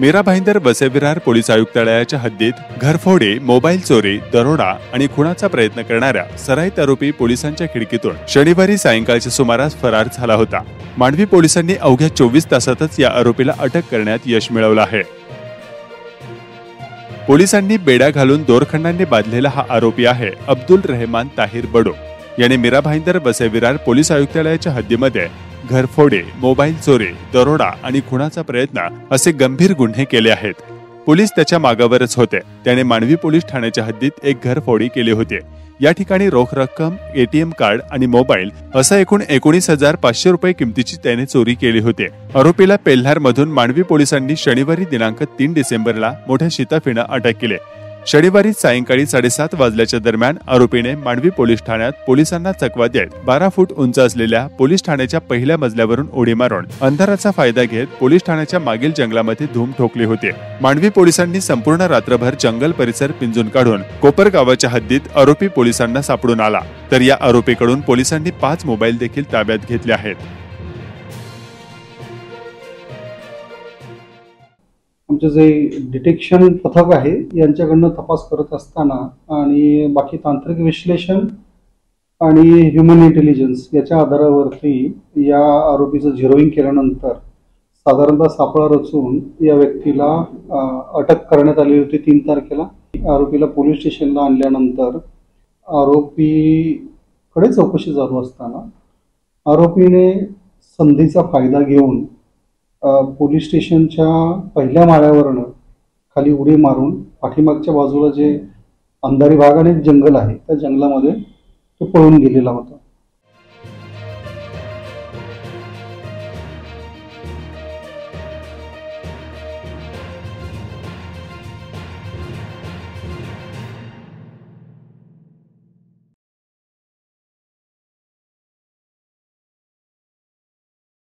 Meera Bhayandar Vasai Virar police आयुक्तालयाच्या हद्दीत घरफोडे, मोबाईल चोरी, दरोडा आणि खुनाचा प्रयत्न करणाऱ्या सराईत आरोपी पोलिसांच्या खिडकीतून शनिवारी सायंकाळच्या सुमारास फरार झाला होता। मांडवी पोलिसांनी अवघ्या 24 तासातच या आरोपीला अटक करण्यात यश मिळवलं आहे। पोलिसांनी बेड्या घालून दोरखंडाने बांधलेला हा आरोपी आहे अब्दुल रहमान ताहिर बडो। याने मीरा भाईंदर वसई विरार पोलीस आयुक्तालयाच्या हद्दीमध्ये घरफोडे, मोबाईल चोरी, दरोडा आणि खुनाचा प्रयत्न असे गंभीर गुन्हे केले आहेत। पोलीस त्याच्या मागावरच होते। त्याने मांडवी पोलीस ठाण्याच्या हद्दीत एक घरफोडी केली होती। या ठिकाणी रोख रक्कम, एटीएम कार्ड आणि मोबाईल असा एकूण 19,500 रुपये किमतीची त्याने चोरी केली होती। आरोपीला पेल्हार मधून मांडवी पोलिसांनी शनिवारी दिनांक 3 डिसेंबरला मोठ्या शिताफीने अटक केले। शनिवारी सायंकाळी 7:30 वाजल्याच्या दरम्यान आरोपीने मांडवी पोलीस ठाण्यात पोलिसांना चकवा देत 12 फूट उंच असलेल्या पोलीस ठाण्याच्या पहिल्या मजल्यावरून उडी मारून अंधाराचा फायदा घेत पोलीस ठाण्याच्या मागील जंगलामध्ये धूम ठोकली होती। मांडवी पोलिसांनी संपूर्ण रात्रभर जंगल परिसर पिंजून काढून कोपर गावाच्या हद्दीत आरोपी पोलिसांना सापडून आला। तर या आरोपीकडून पोलिसांनी 5 मोबाईल देखील ताब्यात घेतले आहेत। आमचं जे डिटेक्शन पथक आहे यांच्याकडनं तपास करत असताना आणि बाकी तांत्रिक विश्लेषण आणि ह्युमन इंटेलिजन्स याच्या आधारावरती या आरोपीचं झिरोईंग केल्यानंतर साधारणतः सापळा रचून या व्यक्तीला अटक करण्यात आली होती। 3 तारखेला आरोपीला पोलीस स्टेशनला आणल्यानंतर आरोपीकडे चौकशी चालू असताना आरोपीने संधीचा फायदा घेऊन पोलीस स्टेशनच्या पहिल्या माळ्यावरून खाली उडी मारून पाठीमागच्या बाजूला जे अंधारी भागाने जंगल आहे त्या जंगलामध्ये तो पळून गेलेला होता।